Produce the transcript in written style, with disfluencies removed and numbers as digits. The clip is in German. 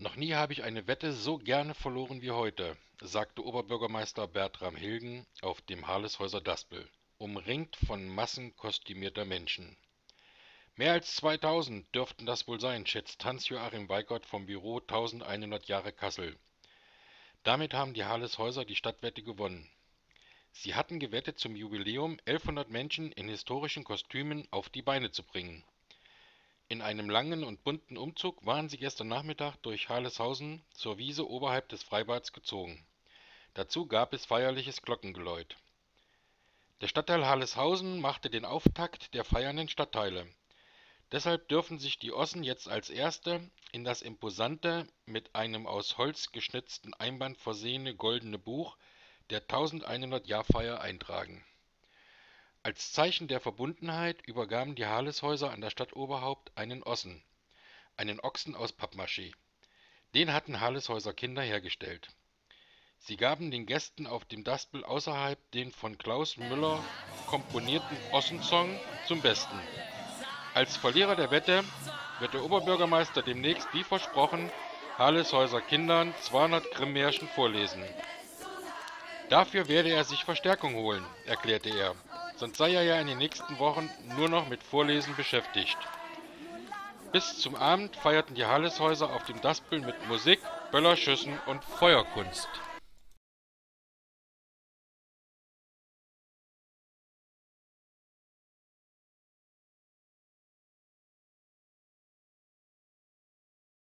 Noch nie habe ich eine Wette so gerne verloren wie heute, sagte Oberbürgermeister Bertram Hilgen auf dem Harleshäuser Daspel, umringt von Massen kostümierter Menschen. Mehr als 2000 dürften das wohl sein, schätzt Hans-Joachim Weikert vom Büro 1100 Jahre Kassel. Damit haben die Harleshäuser die Stadtwette gewonnen. Sie hatten gewettet, zum Jubiläum 1100 Menschen in historischen Kostümen auf die Beine zu bringen. In einem langen und bunten Umzug waren sie gestern Nachmittag durch Harleshausen zur Wiese oberhalb des Freibads gezogen. Dazu gab es feierliches Glockengeläut. Der Stadtteil Harleshausen machte den Auftakt der feiernden Stadtteile. Deshalb dürfen sich die Ossen jetzt als erste in das imposante, mit einem aus Holz geschnitzten Einband versehene goldene Buch der 1100-Jahr-Feier eintragen. Als Zeichen der Verbundenheit übergaben die Harleshäuser an das Stadtoberhaupt einen Ossen, einen Ochsen aus Pappmaché. Den hatten Harleshäuser Kinder hergestellt. Sie gaben den Gästen auf dem Daspel außerhalb den von Klaus Müller komponierten Ossensong zum Besten. Als Verlierer der Wette wird der Oberbürgermeister demnächst, wie versprochen, Harleshäuser Kindern 200 Grimm-Märchen vorlesen. Dafür werde er sich Verstärkung holen, erklärte er. Sonst sei er ja in den nächsten Wochen nur noch mit Vorlesen beschäftigt. Bis zum Abend feierten die Harleshäuser auf dem Daspel mit Musik, Böllerschüssen und Feuerkunst.